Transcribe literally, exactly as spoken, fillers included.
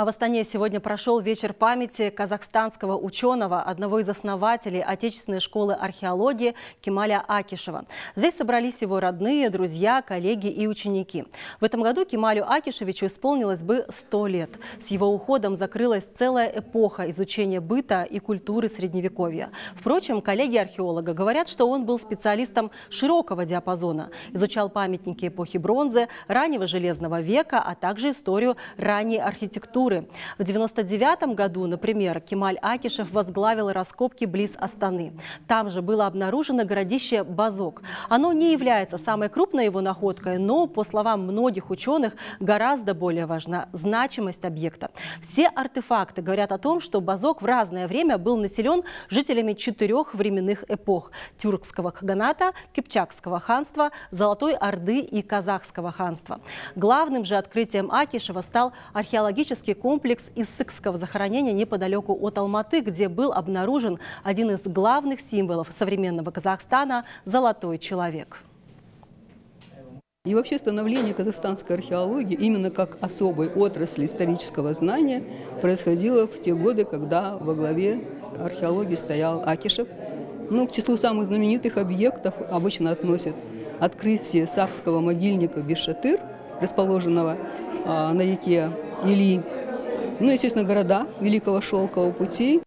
А в Астане сегодня прошел вечер памяти казахстанского ученого, одного из основателей Отечественной школы археологии Кемаля Акишева. Здесь собрались его родные, друзья, коллеги и ученики. В этом году Кемалю Акишевичу исполнилось бы сто лет. С его уходом закрылась целая эпоха изучения быта и культуры Средневековья. Впрочем, коллеги-археолога говорят, что он был специалистом широкого диапазона. Изучал памятники эпохи бронзы, раннего железного века, а также историю ранней архитектуры. В девяносто девятом году, например, Кемаль Акишев возглавил раскопки близ Астаны. Там же было обнаружено городище Базок. Оно не является самой крупной его находкой, но, по словам многих ученых, гораздо более важна значимость объекта. Все артефакты говорят о том, что Базок в разное время был населен жителями четырех временных эпох – Тюркского хаганата, Кипчакского ханства, Золотой Орды и Казахского ханства. Главным же открытием Акишева стал археологический комплекс Иссыкского захоронения неподалеку от Алматы, где был обнаружен один из главных символов современного Казахстана – золотой человек. И вообще становление казахстанской археологии именно как особой отрасли исторического знания происходило в те годы, когда во главе археологии стоял Акишев. Ну, к числу самых знаменитых объектов обычно относят открытие сакского могильника Бешатыр, расположенного а, на реке Или, ну, естественно, города Великого Шелкового пути.